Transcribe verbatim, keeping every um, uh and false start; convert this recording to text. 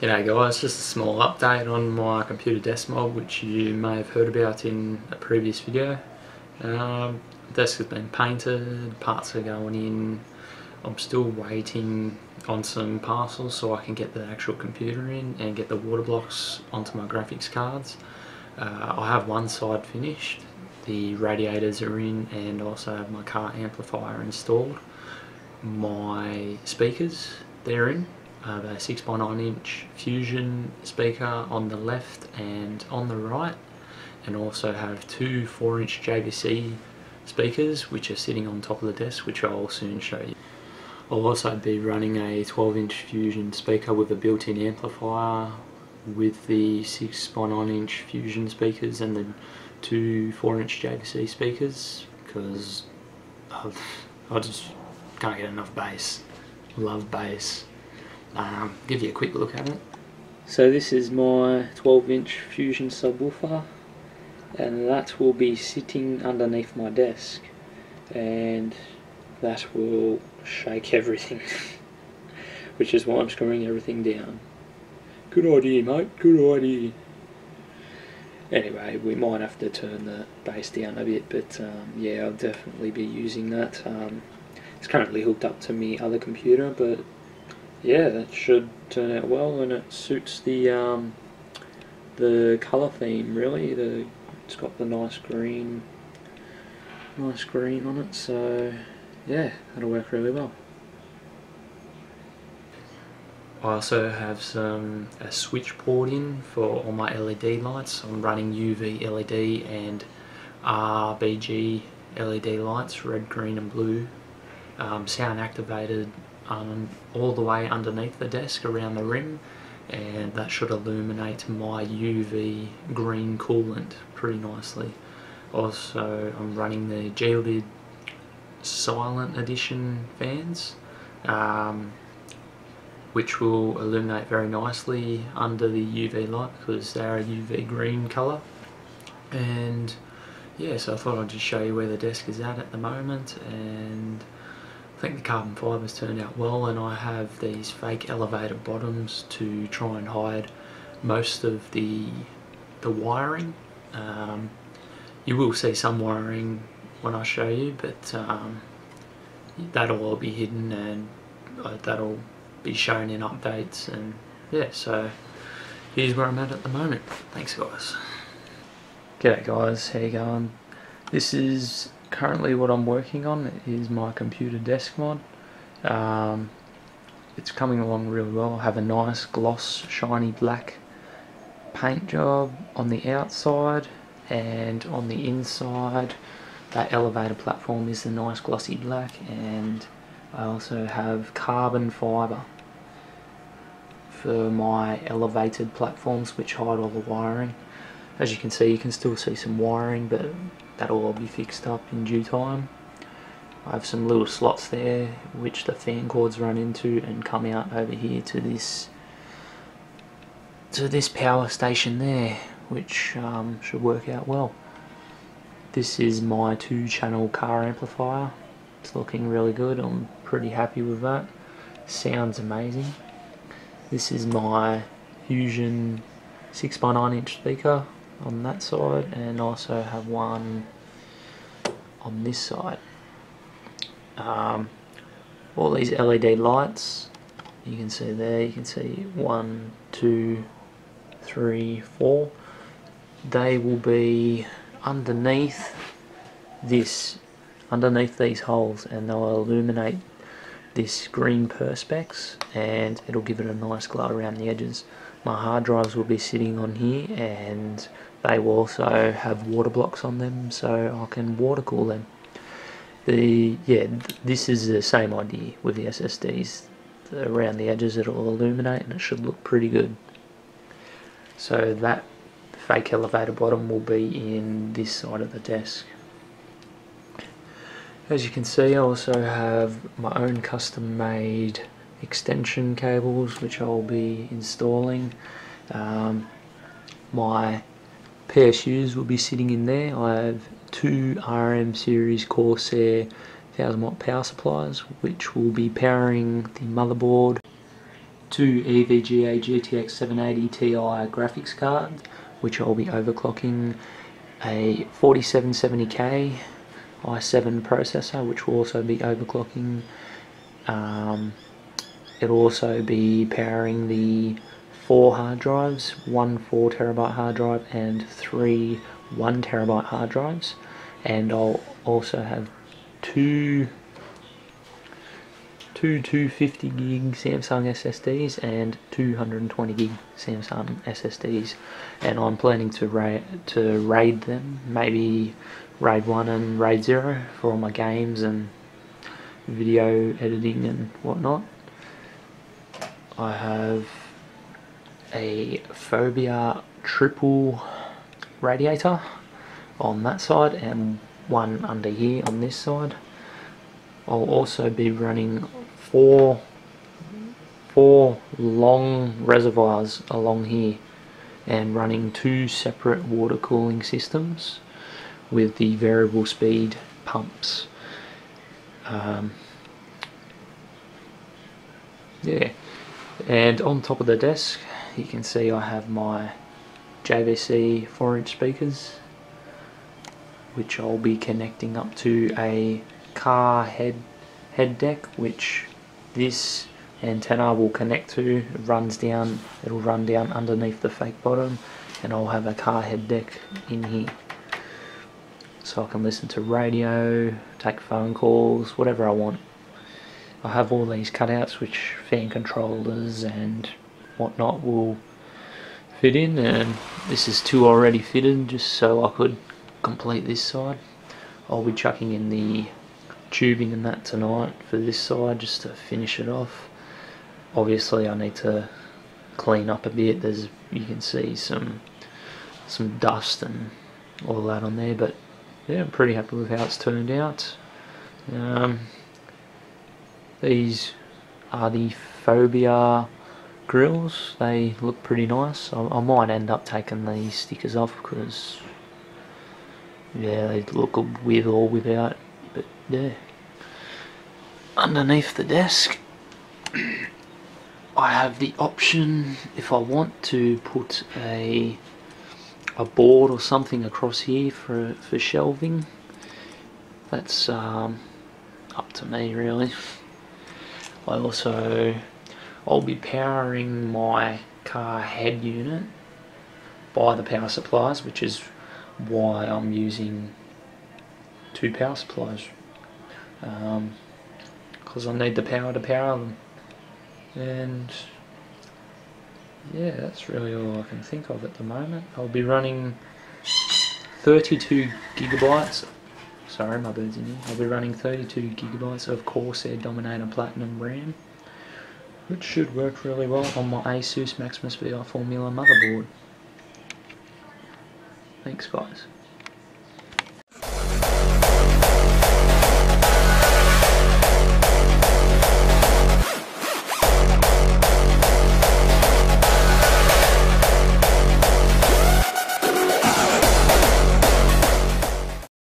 G'day guys, just a small update on my computer desk mod, which you may have heard about in a previous video. Um, the desk has been painted, parts are going in, I'm still waiting on some parcels so I can get the actual computer in and get the water blocks onto my graphics cards. Uh, I have one side finished, the radiators are in, and also have my car amplifier installed. My speakers, they're in. I have a six by nine inch Fusion speaker on the left and on the right, and also have two four inch J V C speakers which are sitting on top of the desk, which I'll soon show you. I'll also be running a twelve inch Fusion speaker with a built-in amplifier with the six by nine inch Fusion speakers and the two four inch J V C speakers, because I just can't get enough bass. Love bass. Um, give you a quick look at it. So this is my twelve inch Fusion subwoofer, and that will be sitting underneath my desk, and that will shake everything, which is why I'm screwing everything down. Good idea, mate, good idea. Anyway, we might have to turn the bass down a bit, but um, yeah, I'll definitely be using that. Um, it's currently hooked up to me other computer, but yeah, that should turn out well, and it suits the um, the colour theme really. The it's got the nice green, nice green on it. So yeah, that'll work really well. I also have some a switch port in for all my L E D lights. I'm running U V L E D and R B G L E D lights, red, green, and blue, um, sound activated. Um, all the way underneath the desk around the rim, and that should illuminate my U V green coolant pretty nicely. Also, I'm running the Gelid silent edition fans, um, which will illuminate very nicely under the U V light because they're a U V green colour. And yeah, so I thought I'd just show you where the desk is at at the moment, and I think the carbon fibre's turned out well, and I have these fake elevator bottoms to try and hide most of the the wiring. Um, you will see some wiring when I show you, but um, that'll all be hidden, and uh, that'll be shown in updates. And yeah, so here's where I'm at at the moment. Thanks guys. G'day guys, how you going? This is currently what I'm working on is my computer desk mod. Um, it's coming along really well. I have a nice gloss shiny black paint job on the outside, and on the inside that elevator platform is the nice glossy black, and I also have carbon fibre for my elevated platforms which hide all the wiring. As you can see, you can still see some wiring, but that'll all be fixed up in due time. I have some little slots there which the fan cords run into and come out over here to this to this power station there, which um, should work out well. This is my two channel car amplifier. It's looking really good, I'm pretty happy with that. Sounds amazing. This is my Fusion six by nine inch speaker on that side, and also have one on this side. Um, all these L E D lights you can see there, you can see one, two, three, four. They will be underneath this, underneath these holes, and they'll illuminate this green perspex, and it'll give it a nice glow around the edges. My hard drives will be sitting on here, and they will also have water blocks on them so I can water cool them. The yeah, th this is the same idea with the S S Ds. Around the edges it'll illuminate, and it should look pretty good. So that fake elevator bottom will be in this side of the desk. As you can see, I also have my own custom made extension cables which I'll be installing. Um, my P S Us will be sitting in there. I have two R M series Corsair one thousand watt power supplies which will be powering the motherboard, two E V G A G T X seven eighty Ti graphics cards which I'll be overclocking, a forty-seven seventy K i seven processor which will also be overclocking. Um, it'll also be powering the four hard drives, one four terabyte hard drive and three one terabyte hard drives, and I'll also have two two two fifty gig Samsung S S Ds and two hundred twenty gig Samsung S S Ds, and I'm planning to raid, to raid them, maybe RAID one and RAID zero for all my games and video editing and whatnot. I have a Phobia triple radiator on that side and one under here on this side. I'll also be running four four long reservoirs along here and running two separate water cooling systems with the variable speed pumps. Um, yeah, and on top of the desk you can see I have my J V C four inch speakers which I'll be connecting up to a car head head deck which this antenna will connect to. It runs down, it'll run down underneath the fake bottom, and I'll have a car head deck in here so I can listen to radio, take phone calls, whatever I want. I have all these cutouts which fan controllers and whatnot will fit in, and this is two already fitted just so I could complete this side. I'll be chucking in the tubing and that tonight for this side just to finish it off. Obviously I need to clean up a bit. There's, you can see some some dust and all that on there, but yeah, I'm pretty happy with how it's turned out. Um, these are the Phobia grills. They look pretty nice. I, I might end up taking these stickers off because yeah, they look good with or without. But yeah, underneath the desk I have the option if I want to put a a board or something across here for, for shelving. That's um, up to me really. I also I'll be powering my car head unit by the power supplies, which is why I'm using two power supplies, because um, I need the power to power them. And yeah, that's really all I can think of at the moment. I'll be running thirty-two gigabytes, sorry my bird's in here, I'll be running thirty-two gigabytes of Corsair Dominator Platinum RAM, which should work really well on my ASUS Maximus V I Formula motherboard. Thanks guys.